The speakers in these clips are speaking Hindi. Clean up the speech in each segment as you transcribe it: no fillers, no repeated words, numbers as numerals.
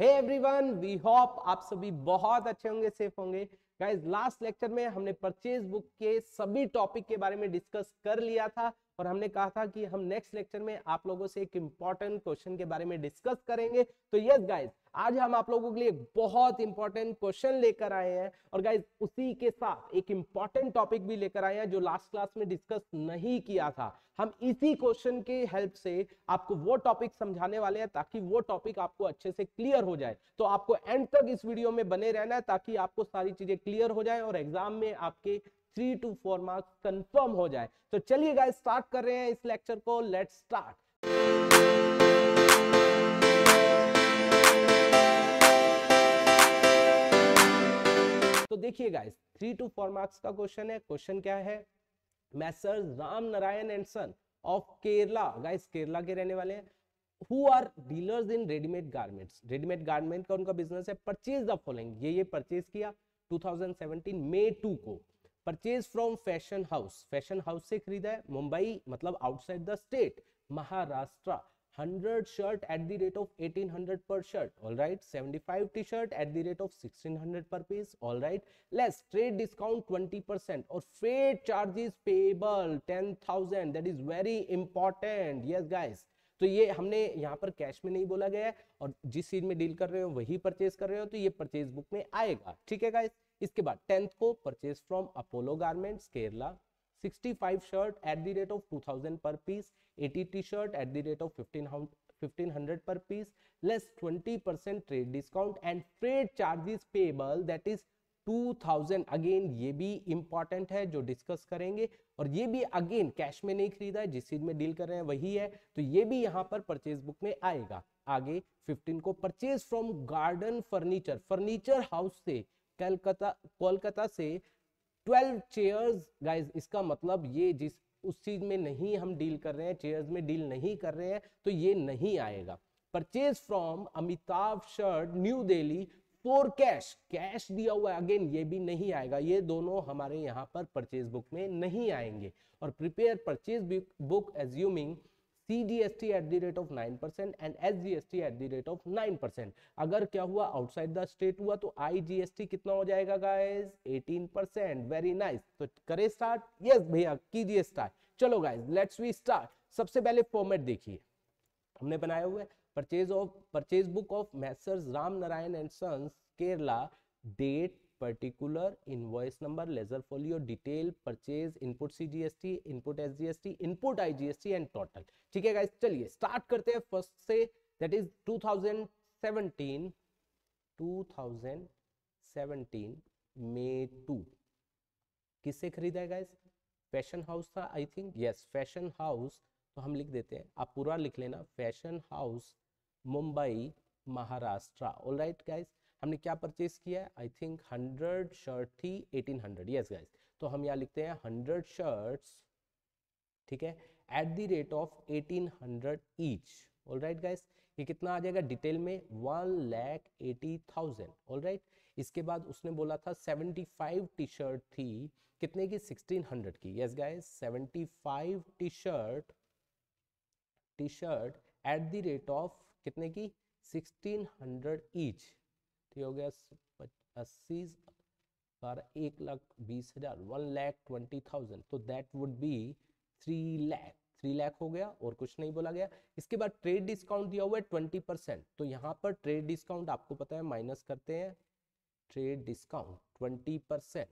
हे एवरीवन, वी होप आप सभी बहुत अच्छे होंगे, सेफ होंगे। गाइस, लास्ट लेक्चर में हमने परचेज बुक के सभी टॉपिक के बारे में डिस्कस कर लिया था और हमने कहा था कि हम नेक्स्ट लेक्चर में आप लोगों से एक इंपॉर्टेंट क्वेश्चन के बारे में डिस्कस करेंगे। तो यस गाइस, आज हम आप लोगों के लिए एक बहुत इंपॉर्टेंट क्वेश्चन लेकर आए हैं और गाइस उसी के साथ एक इंपॉर्टेंट टॉपिक भी लेकर आए हैं जो लास्ट क्लास में डिस्कस नहीं किया था। हम इसी क्वेश्चन के हेल्प से आपको वो टॉपिक समझाने वाले हैं ताकि वो टॉपिक आपको अच्छे से क्लियर हो जाए। तो आपको एंड तक इस वीडियो में बने रहना है ताकि आपको सारी चीजें क्लियर हो जाए और एग्जाम में आपके 3 to 4 मार्क्स कंफर्म हो जाए। तो चलिए गाइस, स्टार्ट कर रहे हैं इस लेक्चर को। Let's start. तो देखिए गाइस, 3 to 4 मार्क्स का क्वेश्चन है। क्वेश्चन क्या है? Messrs Ram Narayan and son of Kerala, guys Kerala के रहने वाले हैं, who are dealers in ready-made garments। Readymade garment का उनका बिजनेस है। परचेज द फॉलोइंग, ये परचेज किया 2017 May 2 को। Purchase from fashion house, fashion house से खरीदा है, मुंबई मतलब outside the state, Maharashtra. 100 shirt at the rate of 1800 per shirt, all right. 75 T shirt at the rate of 1600 per piece, all right. Less trade discount 20% और freight charges payable 10,000, that is very important. Yes guys, तो ये हमने यहाँ पर कैश में नहीं बोला गया है और जिस चीज में डील कर रहे हो वही परचेज कर रहे हो, तो ये परचेज बुक में आएगा, ठीक है गाइस। इसके बाद 10th को purchase from Apollo garments Kerala, 65 shirt at the rate of 2000 per piece, 80 T shirt at the rate of 1500 per piece, less 20% trade discount and freight charges payable that is 2000। Again ये भी इंपॉर्टेंट है जो डिस्कस करेंगे और ये भी अगेन कैश में नहीं खरीदा है, जिस चीज में डील कर रहे हैं वही है, तो ये भी यहाँ पर परचेज बुक में आएगा। आगे 15 को purchase from garden furniture, furniture house से कोलकाता से 12 चेयर्स। गाइज इसका मतलब ये उस चीज में नहीं हम डील कर रहे हैं, चेयर्स में डील नहीं कर रहे हैं, तो ये नहीं आएगा। Purchase from Amitabh shirt new Delhi for cash, cash दिया हुआ है, अगेन ये भी नहीं आएगा। ये दोनों हमारे यहाँ पर परचेज बुक में नहीं आएंगे। और prepare purchase book assuming CGST at the rate of 9% and SGST at the rate of 9%। अगर क्या हुआ outside the state हुआ तो IGST कितना हो जाएगा guys? 18%। Very nice। तो करें start? Yes भैया, कीजिए start। चलो guys, let's we start। सबसे पहले फॉर्मेट देखिए, हमने बनाया हुआ है purchase book of Messrs Ram Narayan and sons Kerala, date, particular, invoice number, ledger folio, detail, purchase, input CGST, input SGST, input IGST and total, ठीक है गाइस। चलिए स्टार्ट करते हैं फर्स्ट से, दैट इज 2017 May 2। किससे खरीदा है गाइस? फैशन हाउस था I think, yes fashion house. तो हम लिख देते हैं, आप पूरा लिख लेना, fashion house Mumbai Maharashtra, all right guys. हमने क्या परचेज किया है? आई थिंक 100 शर्ट थी 1800, यस गाइस। तो हम यहाँ लिखते हैं 100 शर्ट्स, ठीक है, at the rate of 1800 each, all right guys. ये कितना आ जाएगा डिटेल में? 1,80,000, ऑल राइट। इसके बाद उसने बोला था 75 टी शर्ट थी, कितने की? 1600 की, yes guys. 75 T shirt at the rate of कितने की? 1600 ईच, हो गया 1,20,000, 1,20,000, तो दैट वुड बी 3 लाख हो गया और कुछ नहीं बोला गया। इसके बाद ट्रेड डिस्काउंट दिया हुआ है 20%, तो यहाँ पर ट्रेड डिस्काउंट आपको पता है माइनस करते हैं, ट्रेड डिस्काउंट 20%,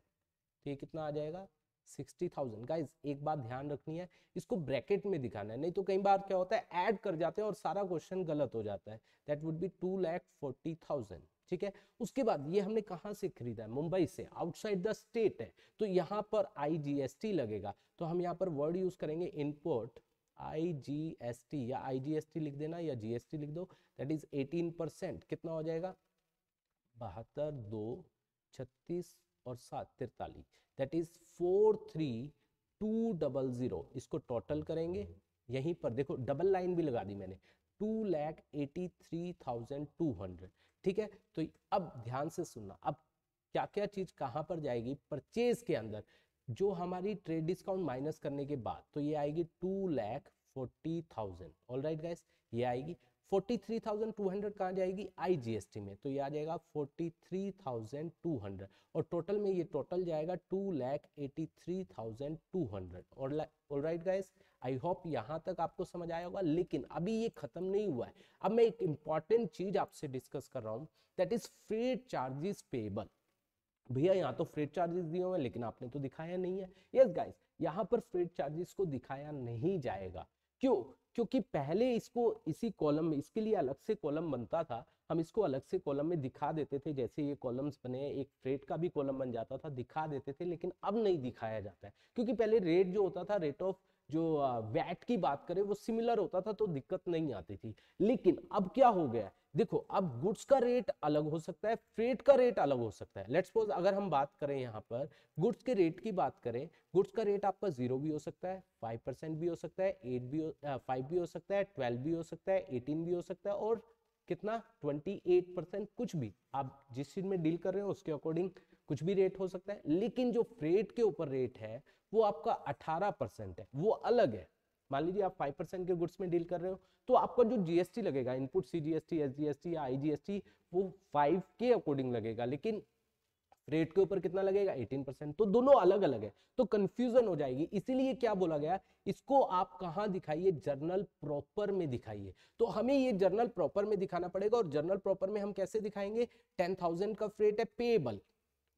तो ये कितना आ जाएगा? 60,000। गाइज एक बात ध्यान रखनी है, इसको ब्रैकेट में दिखाना है, नहीं तो कई बार क्या होता है ऐड कर जाते हैं और सारा क्वेश्चन गलत हो जाता है, दैट वुड बी 2,40,000, ठीक है। उसके बाद ये हमने कहाँ से खरीदा है? मुंबई से, आउटसाइड द स्टेट है, तो यहाँ पर IGST लगेगा। तो हम यहाँ पर वर्ड यूज करेंगे इनपुट IGST, या IGST लिख देना या GST लिख दो, दैट इज 18%, कितना हो जाएगा? 72, 36 और 7, 43, दैट इज 43,200। इसको टोटल करेंगे, यहीं पर देखो डबल लाइन भी लगा दी मैंने, 2,83,200, ठीक है। तो अब ध्यान से सुनना, अब क्या क्या चीज कहाँ पर जाएगी परचेज के अंदर? जो हमारी ट्रेड डिस्काउंट माइनस करने के बाद, तो ये आएगी 2,40,000, ऑल राइट गाइस, ये आएगी। 43,200 कहाँ जाएगी IGST में, तो ये आ जाएगा 43,200 और टोटल में ये टोटल जाएगा 2,83,200। और ऑलराइट गाइस, आई होप यहाँ तक आपको समझ आया होगा, लेकिन अभी ये खत्म नहीं हुआ है। अब मैं एक इंपॉर्टेंट चीज आपसे डिस्कस कर रहा हूँ, that is freight charges payable. भैया यहाँ तो फ्रेट चार्जेस दिए हुए हैं लेकिन आपने तो दिखाया नहीं है। यस गाइस, यहाँ पर फ्रेट चार्जेस को दिखाया नहीं जाएगा। क्यों? क्योंकि पहले इसको इसी कॉलम में, इसके लिए अलग से कॉलम बनता था, हम इसको अलग से कॉलम में दिखा देते थे, जैसे ये कॉलम्स बने, एक रेट का भी कॉलम बन जाता था, दिखा देते थे, लेकिन अब नहीं दिखाया जाता है। क्योंकि पहले रेट जो होता था, रेट ऑफ जो वैट की बात करें वो सिमिलर होता था तो दिक्कत नहीं आती थी, लेकिन अब क्या हो गया है? देखो, अब गुड्स का रेट अलग हो सकता है, फ्रेट का रेट अलग हो सकता है। लेट्स सपोज अगर हम बात करें यहाँ पर गुड्स के रेट की बात करें, गुड्स का रेट आपका 0 भी हो सकता है, 5% भी हो सकता है, 5 भी हो सकता है, 12 भी हो सकता है, 18 भी हो सकता है, और कितना 28%, कुछ भी आप जिस चीज में डील कर रहे हो उसके अकॉर्डिंग कुछ भी रेट हो सकता है। लेकिन जो फ्रेट के ऊपर रेट है वो आपका 18% है, वो अलग है। मान लीजिए आप 5% के गुड्स में डील कर रहे हो तो आपका जो जीएसटी लगेगा, इनपुट सीजीएसटी, एसजीएसटी या आईजीएसटी, वो 5 के अकॉर्डिंग लगेगा, लेकिन रेट के ऊपर कितना लगेगा 18%। तो दोनों अलग अलग है, तो कंफ्यूजन हो जाएगी। इसीलिए क्या बोला गया, इसको आप कहाँ दिखाइए, जर्नल प्रॉपर में दिखाइए। तो हमें ये जर्नल प्रॉपर में दिखाना पड़ेगा, और जर्नल प्रॉपर में हम कैसे दिखाएंगे, 10,000 का फ्रेट है पेएबल,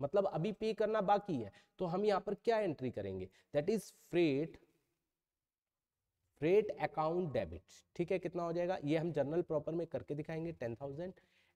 मतलब अभी पे करना बाकी है, तो हम यहाँ पर क्या एंट्री करेंगे, that is freight account debit. ठीक है, कितना हो जाएगा, ये हम जर्नल प्रॉपर में करके दिखाएंगे 10,000।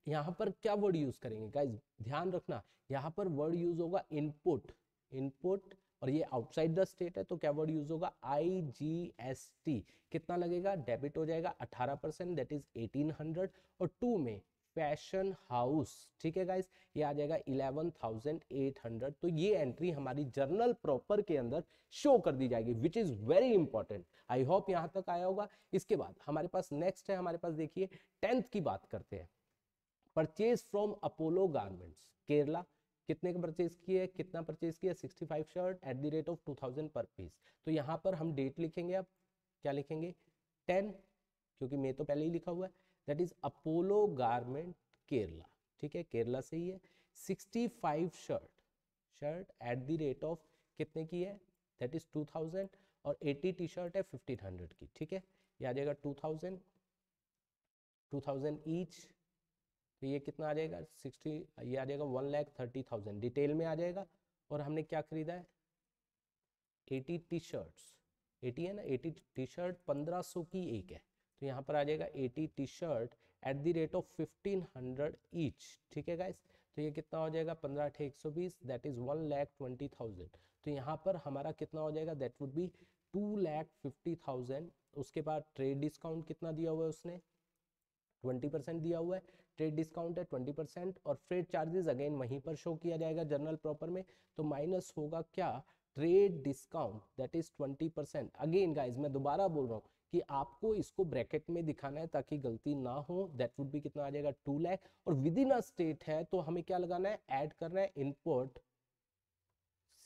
यहाँ पर क्या वर्ड यूज करेंगे गाइस, ध्यान रखना, यहाँ पर वर्ड यूज होगा इनपुट, और ये आउटसाइड द स्टेट है, तो क्या वर्ड यूज होगा, IGST। कितना लगेगा, डेबिट हो जाएगा 18%, दैट इज 1,800, और 2 में फैशन हाउस, ठीक है गाइस, ये आ जाएगा 11,800। तो ये एंट्री हमारी जर्नल प्रॉपर के अंदर शो कर दी जाएगी, which is very important. I hope यहाँ तक आया होगा। इसके बाद हमारे पास नेक्स्ट है, हमारे पास देखिए 10th की बात करते हैं, purchase from Apollo garments Kerala. कितने का परचेज किया है, कितना परचेज किया, 65 shirt at the rate of 2000 per piece. तो यहाँ पर हम डेट लिखेंगे, अब क्या लिखेंगे 10, क्योंकि मैं तो पहले ही लिखा हुआ है, that is Apollo garment Kerala, ठीक है, केरला से ही है। 65 shirt at the rate of कितने की है, दैट इज 2000, और 80 टी शर्ट है 1500 की, ठीक है, ये आ जाएगा 2000 ईच। तो ये कितना आ जाएगा 60, ये आ जाएगा 1,30,000 डिटेल में आ जाएगा। और हमने क्या खरीदा है, 80 टी शर्ट्स, 80 है ना, 80 टी शर्ट 1500 की एक है, तो यहाँ पर आ जाएगा 80 T shirt at the rate of 1500 each, ठीक है गाइस। तो ये कितना हो जाएगा 15,120, दैट इज 1,20,000। तो यहाँ पर हमारा कितना हो जाएगा, दैट वुड बी 2,50,000। उसके बाद ट्रेड डिस्काउंट कितना दिया हुआ है उसने, 20% दिया हुआ है, ट्रेड डिस्काउंट है 20%, और फ्रेट चार्जेस अगेन वहीं पर शो किया जाएगा जर्नल प्रॉपर में, तो माइनस होगा क्या, trade discount, that is 20%। Again guys मैं दोबारा बोल रहा हूँ कि आपको इसको ब्रैकेट में दिखाना है ताकि गलती ना हो, दैट वुड बी कितना आ जाएगा 2 लाख, और विद इन अ स्टेट है तो हमें क्या लगाना है, ऐड करना है इनपुट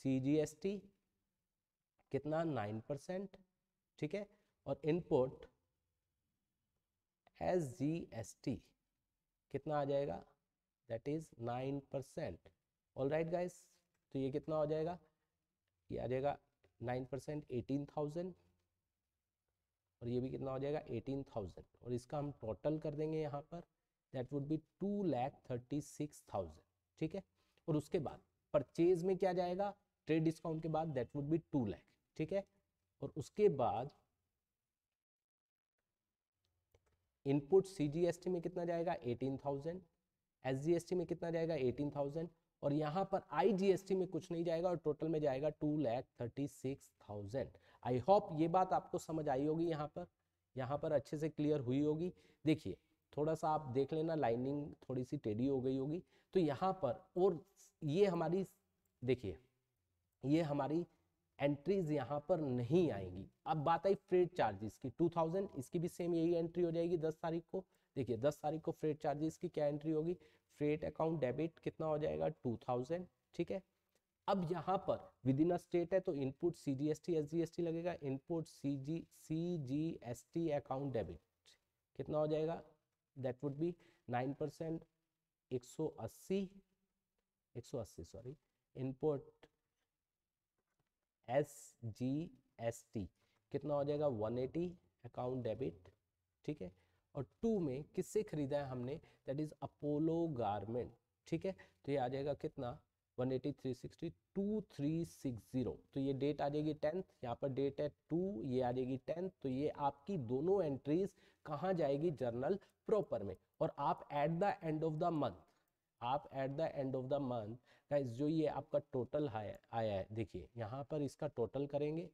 CGST कितना 9%, ठीक है, और इनपुट SGST कितना आ जाएगा, दैट इज 9%। ऑलराइट गाइस, तो ये कितना हो जाएगा, ये आ जाएगा 9%, 18,000, और ये भी कितना हो जाएगा 18,000, और इसका हम टोटल कर देंगे यहाँ पर, दैट वुड बी 2,36,000, ठीक है। और उसके बाद परचेज में क्या जाएगा, ट्रेड डिस्काउंट के बाद दैट वुड बी 2 लाख, ठीक है, और उसके बाद इनपुट CGST में कितना जाएगा 18,000, SGST में कितना जाएगा 18,000, और यहाँ पर IGST में कुछ नहीं जाएगा, और टोटल में जाएगा 2,36,000। आई होप ये बात आपको समझ आई होगी, यहाँ पर अच्छे से क्लियर हुई होगी। देखिए थोड़ा सा आप देख लेना, लाइनिंग थोड़ी सी टेढ़ी हो गई होगी, तो यहाँ पर, और ये हमारी, देखिए ये हमारी एंट्रीज यहाँ पर नहीं आएंगी। अब बात आई फ्रेट चार्जेस की, 2000, इसकी भी सेम यही एंट्री हो जाएगी 10 तारीख को। देखिए 10 तारीख को फ्रेट चार्जेस की क्या एंट्री होगी, फ्रेट अकाउंट डेबिट कितना हो जाएगा 2000, ठीक है। अब यहाँ पर विद इन अ स्टेट है तो इनपुट CGST SGST लगेगा, इनपुट CGST अकाउंट डेबिट कितना हो जाएगा that would be 9%, 180 sorry, import SGST कितना हो जाएगा 180 अकाउंट डेबिट, ठीक है। और 2 में किससे खरीदा है हमने, दैट इज अपोलो गारमेंट, ठीक है। तो ये आ जाएगा कितना 180 360 2360, तो ये डेट आ जाएगी 10th, यहाँ पर डेट है 2, ये आ जाएगी 10th। तो ये आपकी दोनों एंट्रीज कहाँ जाएगी जर्नल प्रॉपर में। और आप at the end of the month, आप at the end of the month guys जो ये आपका टोटल आया है, देखिए यहाँ पर इसका टोटल करेंगे,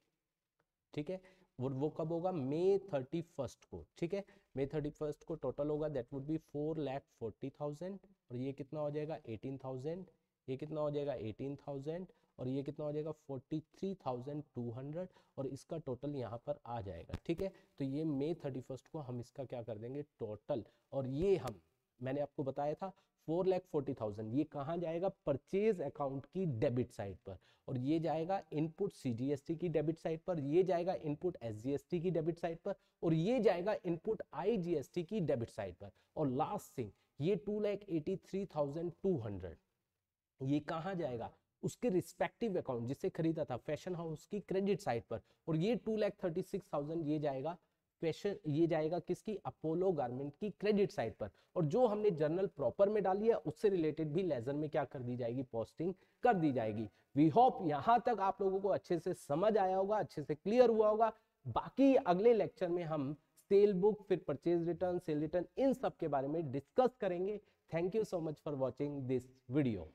ठीक है। वो कब होगा, May 31st को, ठीक है। May 31st को टोटल होगा, दैट वुड बी 4,40,000, और ये कितना हो जाएगा 18,000, ये कितना हो जाएगा 18,000, और ये कितना हो जाएगा 43,200, और इसका टोटल यहाँ पर आ जाएगा, ठीक है। तो ये May 31st को हम इसका क्या कर देंगे टोटल। और ये हम, मैंने आपको बताया था 4,40,000 ये कहाँ जाएगा परचेज अकाउंट की डेबिट साइड पर, और ये जाएगा इनपुट CGST की डेबिट साइड पर, ये जाएगा इनपुट SGST की डेबिट साइड पर, और ये जाएगा इनपुट IGST की डेबिट साइड पर। और लास्ट थिंग ये 2,83,200 ये कहाँ जाएगा उसके रिस्पेक्टिव अकाउंट जिसे खरीदा था फैशन हाउस की क्रेडिट साइड पर, और ये 2,36,000 ये जाएगा फैशन, ये जाएगा किसकी अपोलो गारमेंट की क्रेडिट साइड पर। और जो हमने जर्नल प्रॉपर में डाली है उससे रिलेटेड भी लेजर में क्या कर दी जाएगी, पोस्टिंग कर दी जाएगी। वी होप यहाँ तक आप लोगों को अच्छे से समझ आया होगा, अच्छे से क्लियर हुआ होगा। बाकी अगले लेक्चर में हम सेल बुक, फिर परचेज रिटर्न, सेल रिटर्न, इन सब के बारे में डिस्कस करेंगे। Thank you so much for watching this video.